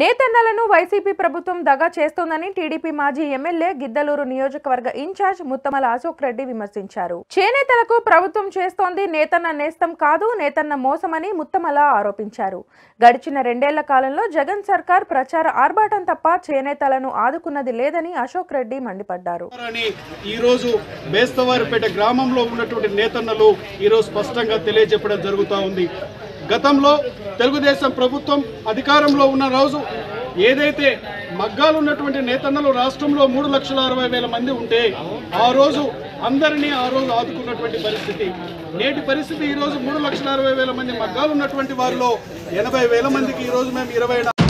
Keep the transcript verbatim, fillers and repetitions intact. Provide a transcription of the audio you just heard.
నేతన్నలను YCP ప్రభుత్వం దగా చేస్తోందని టీడీపీ మాజీ ఎమ్మెల్యే గిద్దలూరు నియోజకవర్గ ఇన్ఛార్జ్ ముత్తమల అశోక్ రెడ్డి విమర్శించారు. చేనేతలకు ప్రభుత్వం చేస్తోంది నేతన్న నేస్తం కాదు, నేతన్న మోసమని ముత్తమల ఆరోపించారు. గడిచిన రెండేళ్ల కాలంలో జగన్ సర్కార్ ప్రచార ఆర్భాటం తప్ప చేనేతలను ఆదుకున్నది లేదని అశోక్ రెడ్డి మండిపడ్డారు. ఈ రోజు మేస్తవారిపేట గ్రామంలో ఉన్నటువంటి నేతన్నలు ఈ రోజు స్పష్టంగా తెలియజెప్పడం జరుగుతూ ఉంది. గతంలో తెలుగుదేశం ప్రభుత్వం అధికారంలో ఉన్న రోజు ఏదైతే మగ్గాలు ఉన్నటువంటి నేతన్నలు రాష్ట్రంలో మూడు లక్షల అరవై వేల మంది ఉంటే ఆ రోజు అందరినీ ఆ రోజు ఆదుకున్నటువంటి పరిస్థితి. నేటి పరిస్థితి ఈరోజు మూడు లక్షల అరవై వేల మంది మగ్గాలు ఉన్నటువంటి వారిలో ఎనభై వేల మందికి ఈరోజు మేము ఇరవై